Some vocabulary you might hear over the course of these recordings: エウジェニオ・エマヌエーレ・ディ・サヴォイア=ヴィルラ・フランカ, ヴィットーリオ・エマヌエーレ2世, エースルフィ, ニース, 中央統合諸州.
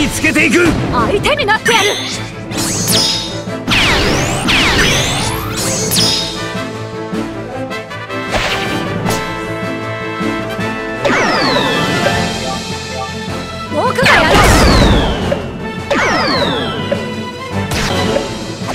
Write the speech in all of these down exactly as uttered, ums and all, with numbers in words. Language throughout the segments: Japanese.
につけていく。相手になってやる。僕がやる。ああ。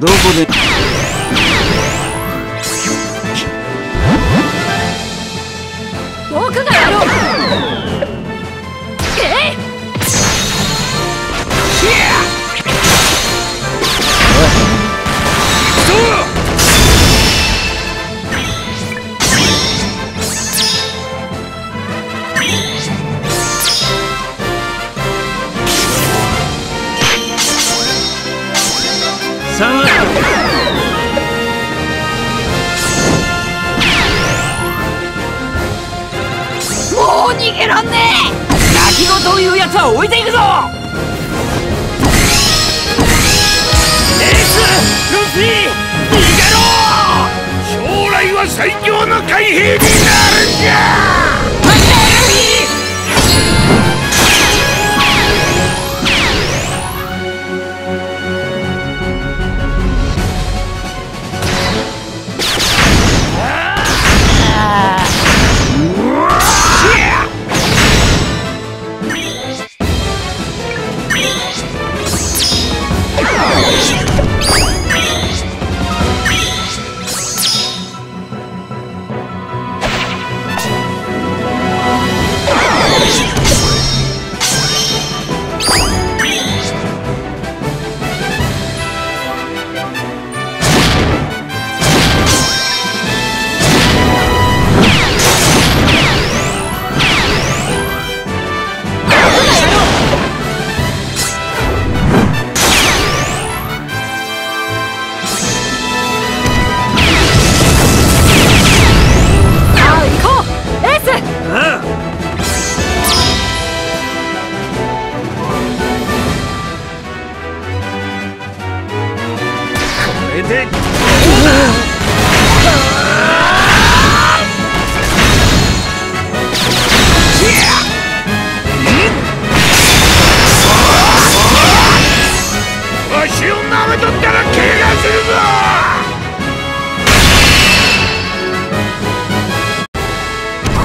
どこで僕がやろう。えっさあ逃げらんねえ。泣き言を言うやつは置いていくぞ。エースルフィ、逃げろ。将来は最強の海兵になるんじゃ。待ってルフィ。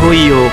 来いよ。